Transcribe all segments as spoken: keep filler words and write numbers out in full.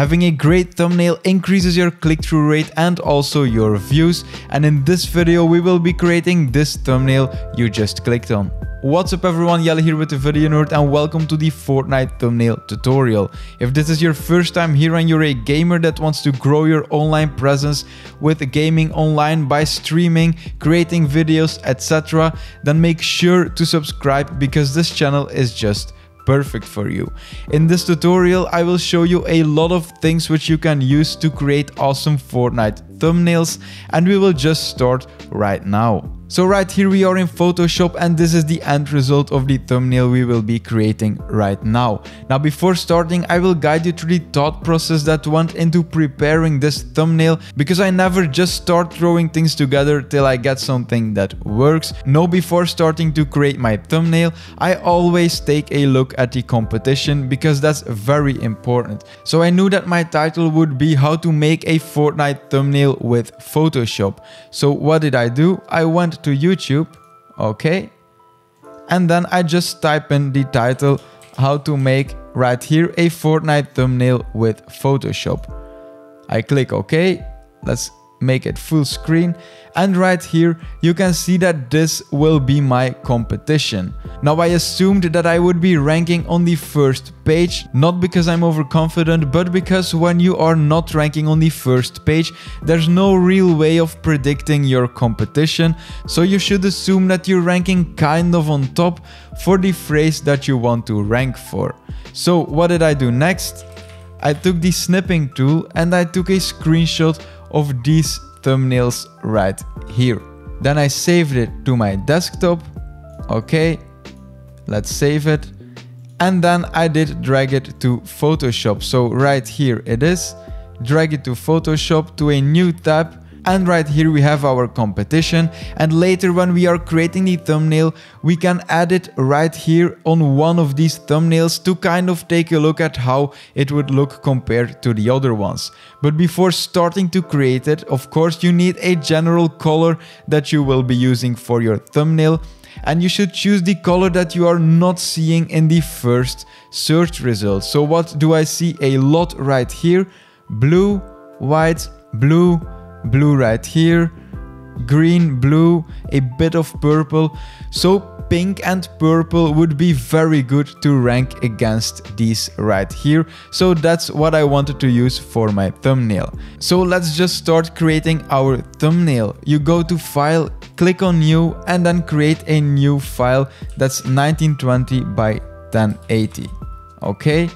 Having a great thumbnail increases your click-through rate and also your views. And in this video, we will be creating this thumbnail you just clicked on. What's up everyone, Yella here with The Video Nerd and welcome to the Fortnite thumbnail tutorial. If this is your first time here and you're a gamer that wants to grow your online presence with gaming online by streaming, creating videos, et cetera, then make sure to subscribe because this channel is just perfect for you. In this tutorial, I will show you a lot of things which you can use to create awesome Fortnite thumbnails, and we will just start right now. So right here we are in Photoshop and this is the end result of the thumbnail we will be creating right now. Now before starting, I will guide you through the thought process that went into preparing this thumbnail, because I never just start throwing things together till I get something that works. No, before starting to create my thumbnail, I always take a look at the competition because that's very important. So I knew that my title would be how to make a Fortnite thumbnail with Photoshop. So what did I do? I went to YouTube, okay, and then I just type in the title how to make, right here, a Fortnite thumbnail with Photoshop. I click OK. Let's make it full screen, and right here you can see that this will be my competition. Now I assumed that I would be ranking on the first page, not because I'm overconfident, but because when you are not ranking on the first page, there's no real way of predicting your competition, so you should assume that you're ranking kind of on top for the phrase that you want to rank for. So what did I do next? I took the snipping tool and I took a screenshot of these thumbnails right here. Then I saved it to my desktop. Okay, let's save it. And then I did drag it to Photoshop. So right here it is. Drag it to Photoshop to a new tab. And right here we have our competition, and later when we are creating the thumbnail, we can add it right here on one of these thumbnails to kind of take a look at how it would look compared to the other ones. But before starting to create it, of course, you need a general color that you will be using for your thumbnail, and you should choose the color that you are not seeing in the first search results. So what do I see a lot right here? Blue, white, blue, blue right here, green, blue, a bit of purple. So pink and purple would be very good to rank against these right here. So that's what I wanted to use for my thumbnail. So let's just start creating our thumbnail. You go to File, click on New, and then create a new file that's nineteen twenty by ten eighty. Okay,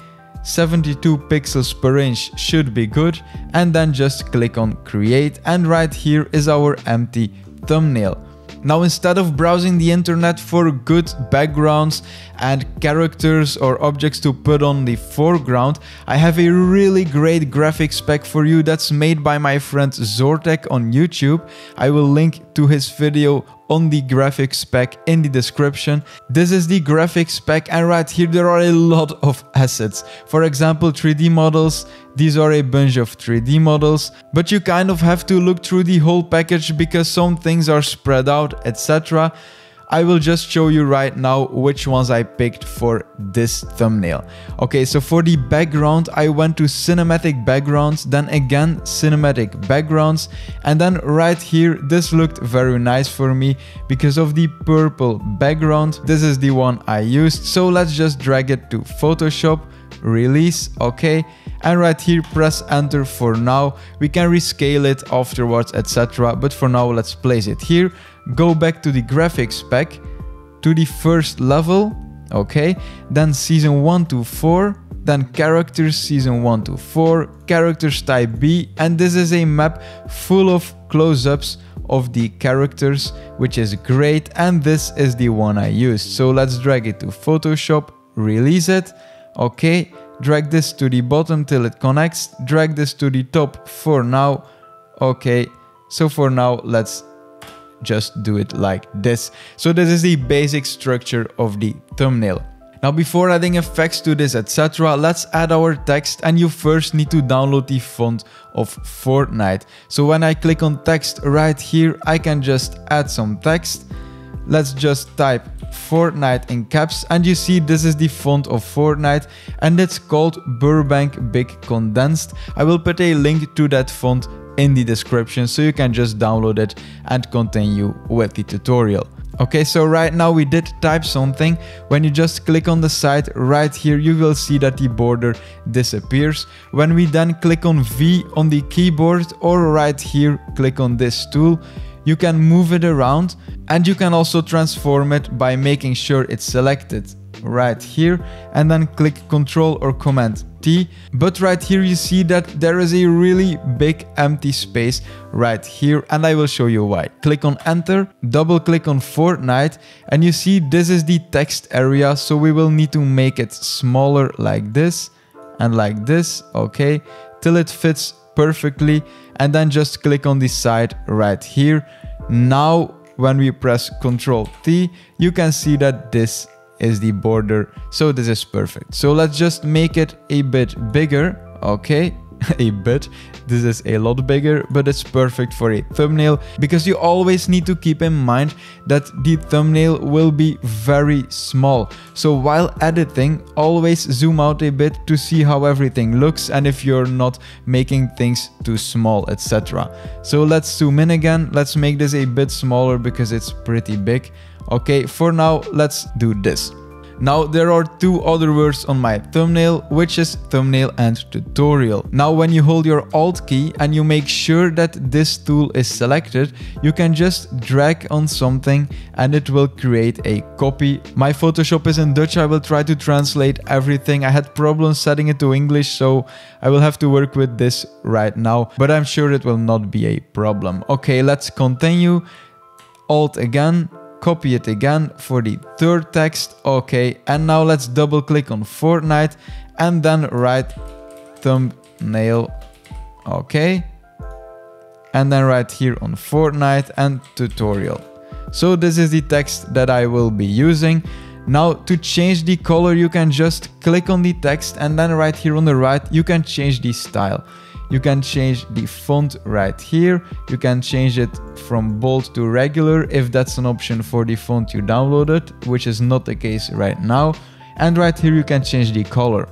seventy-two pixels per inch should be good, and then just click on Create, and right here is our empty thumbnail. Now instead of browsing the internet for good backgrounds and characters or objects to put on the foreground, I have a really great graphics pack for you that's made by my friend Zortec on YouTube. I will link to his video on the graphics pack in the description. This is the graphics pack, and right here there are a lot of assets. For example, three D models. These are a bunch of three D models, but you kind of have to look through the whole package because some things are spread out, et cetera. I will just show you right now which ones I picked for this thumbnail. Okay, so for the background, I went to cinematic backgrounds, then again cinematic backgrounds, and then right here, this looked very nice for me because of the purple background. This is the one I used, so let's just drag it to Photoshop, release, okay, and right here press enter for now. We can rescale it afterwards, et cetera, but for now let's place it here. Go back to the graphics pack, to the first level, okay, then season one to four, then characters season one to four, characters type B, and this is a map full of close-ups of the characters, which is great, and this is the one I used. So let's drag it to Photoshop, release it, okay, drag this to the bottom till it connects, drag this to the top for now, okay, so for now let's just do it like this. So this is the basic structure of the thumbnail. Now before adding effects to this, et cetera, let's add our text, and you first need to download the font of Fortnite. So when I click on text right here, I can just add some text. let's just type Fortnite in caps, and you see this is the font of Fortnite, and it's called Burbank Big Condensed. I will put a link to that font in the description so you can just download it and continue with the tutorial. Okay, so right now we did type something. When you just click on the side right here, you will see that the border disappears. When we then click on V on the keyboard, or right here, click on this tool, you can move it around, and you can also transform it by making sure it's selected right here, and then click Ctrl or Command T. But right here you see that there is a really big empty space right here, and I will show you why. Click on Enter, double click on Fortnite, and you see this is the text area, so we will need to make it smaller like this and like this, okay, till it fits perfectly, and then just click on the side right here. Now when we press Ctrl T, you can see that this is the border, so this is perfect. So let's just make it a bit bigger, okay, a bit, this is a lot bigger, but it's perfect for a thumbnail, because you always need to keep in mind that the thumbnail will be very small. So while editing, always zoom out a bit to see how everything looks and if you're not making things too small, et cetera. So let's zoom in again, let's make this a bit smaller because it's pretty big. Okay, for now, let's do this. Now, there are two other words on my thumbnail, which is thumbnail and tutorial. Now, when you hold your Alt key and you make sure that this tool is selected, you can just drag on something and it will create a copy. My Photoshop is in Dutch, I will try to translate everything. I had problems setting it to English, so I will have to work with this right now, but I'm sure it will not be a problem. Okay, let's continue. Alt again. Copy it again for the third text, okay, and now let's double click on Fortnite and then write thumbnail, okay, and then right here on Fortnite and tutorial. So this is the text that I will be using. Now to change the color, you can just click on the text, and then right here on the right you can change the style. You can change the font right here, you can change it from bold to regular if that's an option for the font you downloaded, which is not the case right now. And right here you can change the color.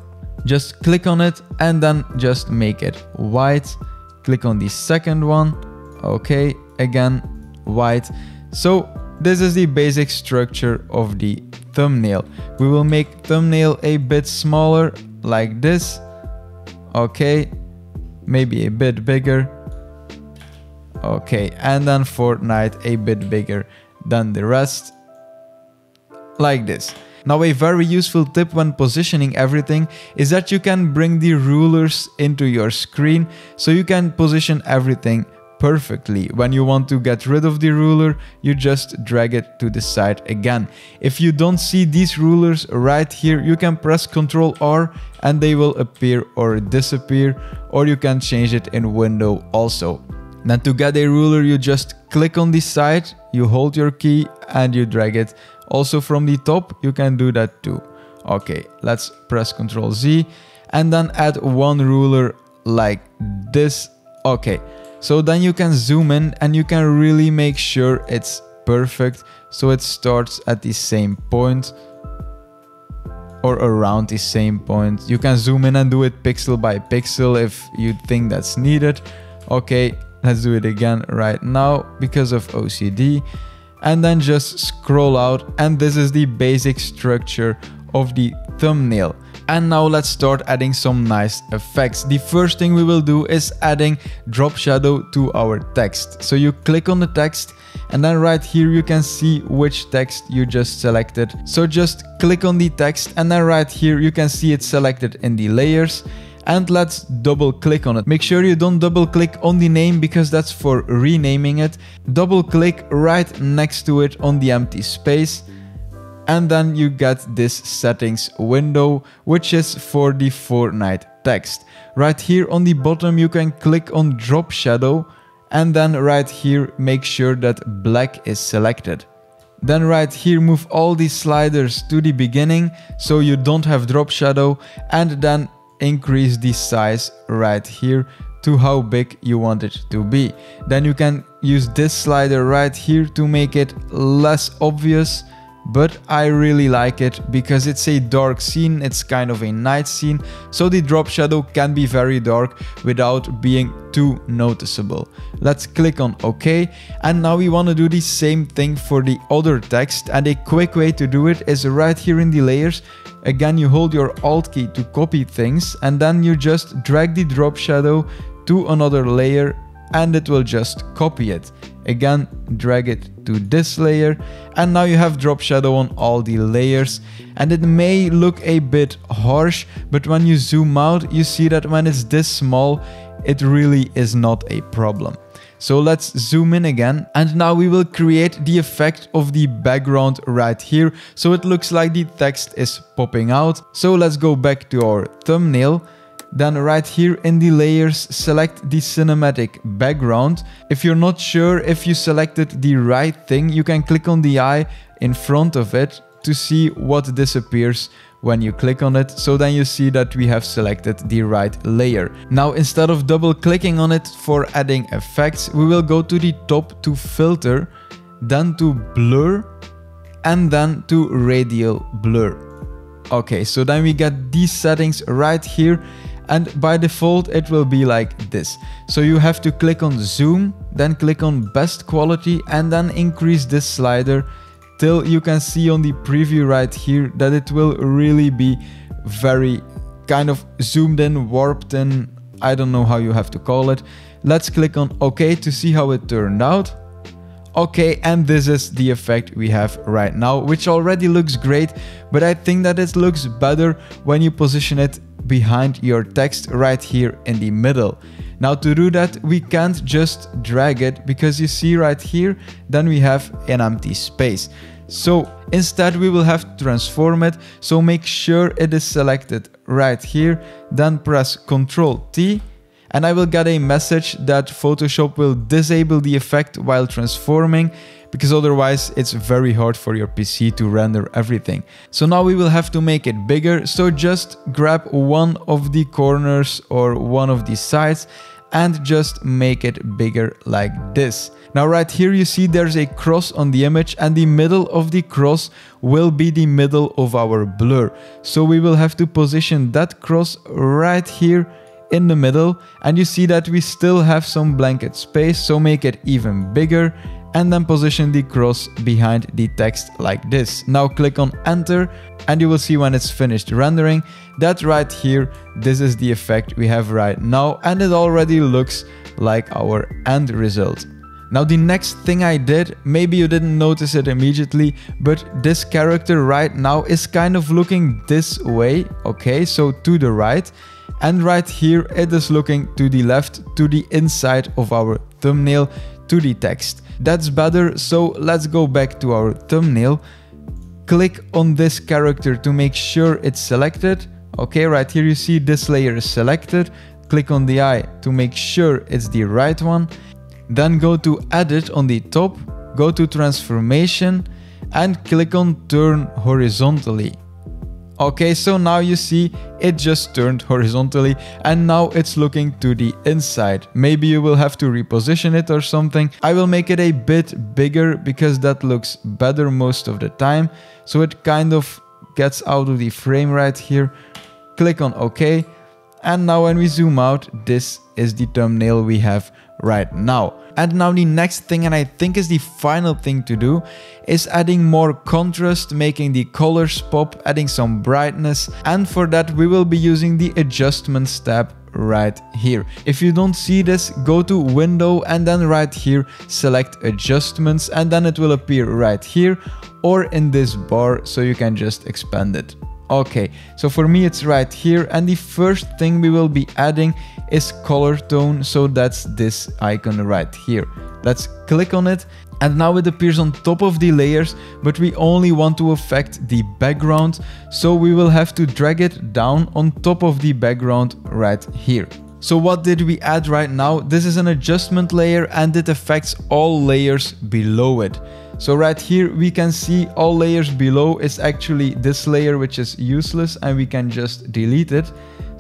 Just click on it and then just make it white. Click on the second one, okay, again white. So this is the basic structure of the thumbnail. We will make thumbnail a bit smaller like this, okay, maybe a bit bigger, okay, and then Fortnite a bit bigger than the rest, like this. Now a very useful tip when positioning everything is that you can bring the rulers into your screen, so you can position everything perfectly. When you want to get rid of the ruler, you just drag it to the side again. If you don't see these rulers right here, you can press Ctrl R and they will appear or disappear, or you can change it in window also. Then to get a ruler, you just click on the side, you hold your key and you drag it. Also from the top, you can do that too. Okay, let's press Ctrl Z and then add one ruler like this, okay. So then you can zoom in and you can really make sure it's perfect, so it starts at the same point or around the same point. You can zoom in and do it pixel by pixel if you think that's needed. Okay, let's do it again right now because of O C D, and then just scroll out, and this is the basic structure of the thumbnail. And now let's start adding some nice effects. The first thing we will do is adding drop shadow to our text. So you click on the text and then right here you can see which text you just selected. So just click on the text and then right here you can see it's selected in the layers. And let's double click on it. Make sure you don't double click on the name because that's for renaming it. Double click right next to it on the empty space. And then you get this settings window, which is for the Fortnite text. Right here on the bottom, you can click on drop shadow, and then right here, make sure that black is selected. Then right here, move all these sliders to the beginning, so you don't have drop shadow, and then increase the size right here to how big you want it to be. Then you can use this slider right here to make it less obvious, but I really like it because it's a dark scene, it's kind of a night scene, so the drop shadow can be very dark without being too noticeable. Let's click on OK, and now we want to do the same thing for the other text, and a quick way to do it is right here in the layers. Again, you hold your Alt key to copy things, and then you just drag the drop shadow to another layer and it will just copy it. Again, drag it to this layer, and now you have drop shadow on all the layers. And it may look a bit harsh, but when you zoom out, you see that when it's this small, it really is not a problem. So let's zoom in again, and now we will create the effect of the background right here, so it looks like the text is popping out. So let's go back to our thumbnail. Then right here in the layers, select the cinematic background. If you're not sure if you selected the right thing, you can click on the eye in front of it to see what disappears when you click on it. So then you see that we have selected the right layer. Now, instead of double clicking on it for adding effects, we will go to the top to filter, then to blur, and then to radial blur. Okay, so then we get these settings right here, and by default it will be like this. So you have to click on zoom, then click on best quality, and then increase this slider till you can see on the preview right here that it will really be very kind of zoomed in, warped in, I don't know how you have to call it. Let's click on OK to see how it turned out. Okay, and this is the effect we have right now, which already looks great, but I think that it looks better when you position it behind your text right here in the middle. Now, to do that, we can't just drag it, because you see right here, then we have an empty space. So instead, we will have to transform it. So make sure it is selected right here, then press control T. And I will get a message that Photoshop will disable the effect while transforming, because otherwise it's very hard for your P C to render everything. So now we will have to make it bigger. So just grab one of the corners or one of the sides and just make it bigger like this. Now right here you see there's a cross on the image, and the middle of the cross will be the middle of our blur. So we will have to position that cross right here in the middle, and you see that we still have some blanket space, so make it even bigger and then position the cross behind the text like this. Now click on enter and you will see when it's finished rendering that right here, this is the effect we have right now, and it already looks like our end result. Now the next thing I did, maybe you didn't notice it immediately, but this character right now is kind of looking this way, okay, so to the right. And right here, it is looking to the left, to the inside of our thumbnail, to the text. That's better, so let's go back to our thumbnail. Click on this character to make sure it's selected. Okay, right here you see this layer is selected. Click on the eye to make sure it's the right one. Then go to edit on the top, go to transformation, and click on turn horizontally. Okay, so now you see it just turned horizontally, and now it's looking to the inside. Maybe you will have to reposition it or something. I will make it a bit bigger because that looks better most of the time. So it kind of gets out of the frame right here. Click on OK. And now when we zoom out, this is the thumbnail we have right now. And now the next thing, and I think is the final thing to do, is adding more contrast, making the colors pop, adding some brightness, and for that we will be using the adjustments tab right here. If you don't see this, go to window and then right here select adjustments, and then it will appear right here or in this bar, so you can just expand it. Okay, so for me it's right here, and the first thing we will be adding is color tone, so that's this icon right here. Let's click on it, and now it appears on top of the layers, but we only want to affect the background, so we will have to drag it down on top of the background right here. So what did we add right now? This is an adjustment layer, and it affects all layers below it. So right here we can see all layers below is actually this layer, which is useless, and we can just delete it.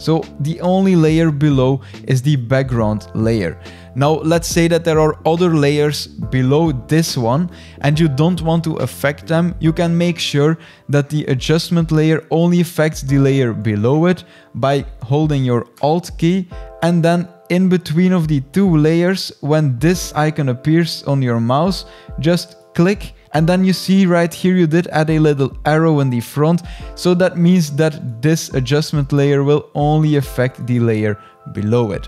So the only layer below is the background layer. Now let's say that there are other layers below this one and you don't want to affect them. You can make sure that the adjustment layer only affects the layer below it by holding your Alt key, and then in between of the two layers, when this icon appears on your mouse, just click. And then you see right here you did add a little arrow in the front, so that means that this adjustment layer will only affect the layer below it.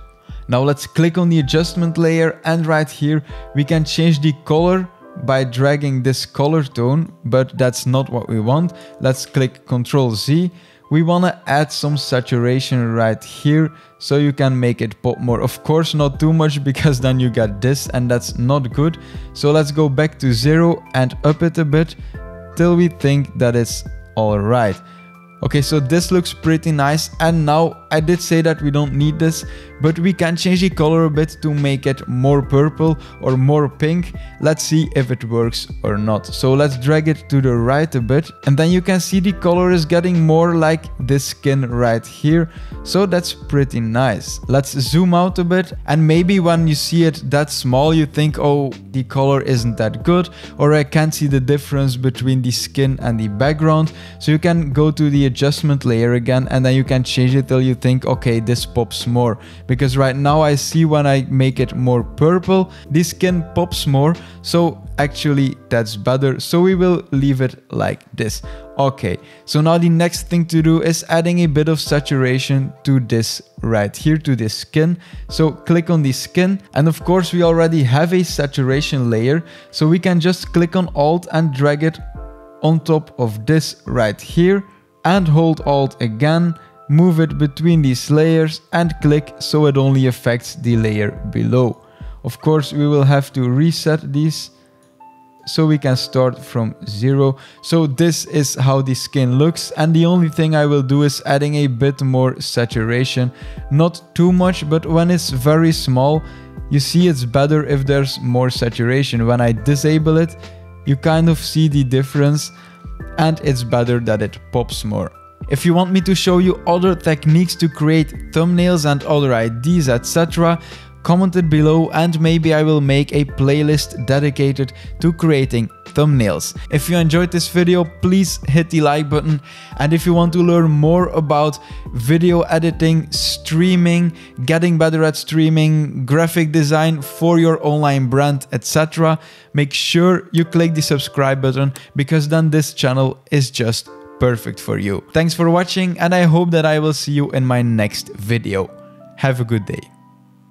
Now let's click on the adjustment layer, and right here we can change the color by dragging this color tone, but that's not what we want. Let's click control Z. We want to add some saturation right here so you can make it pop more. Of course, not too much, because then you get this and that's not good. So let's go back to zero and up it a bit till we think that it's all right. Okay, so this looks pretty nice. And now I did say that we don't need this, but we can change the color a bit to make it more purple or more pink. Let's see if it works or not. So let's drag it to the right a bit, and then you can see the color is getting more like this skin right here. So that's pretty nice. Let's zoom out a bit, and maybe when you see it that small, you think, oh, the color isn't that good, or I can't see the difference between the skin and the background. So you can go to the adjustment layer again, and then you can change it till you think, okay, this pops more, because right now I see when I make it more purple, the skin pops more. So actually that's better. So we will leave it like this. Okay, so now the next thing to do is adding a bit of saturation to this right here, to this skin. So click on the skin, and of course we already have a saturation layer, so we can just click on Alt and drag it on top of this right here, and hold Alt again, move it between these layers and click, so it only affects the layer below. Of course, we will have to reset these so we can start from zero. So this is how the skin looks, and the only thing I will do is adding a bit more saturation. Not too much, but when it's very small, you see it's better if there's more saturation. When I disable it, you kind of see the difference, and it's better that it pops more. If you want me to show you other techniques to create thumbnails and other I Ds, et cetera, comment it below, and maybe I will make a playlist dedicated to creating thumbnails. If you enjoyed this video, please hit the like button. And if you want to learn more about video editing, streaming, getting better at streaming, graphic design for your online brand, et cetera, make sure you click the subscribe button, because then this channel is just perfect for you. Thanks for watching, and I hope that I will see you in my next video. Have a good day.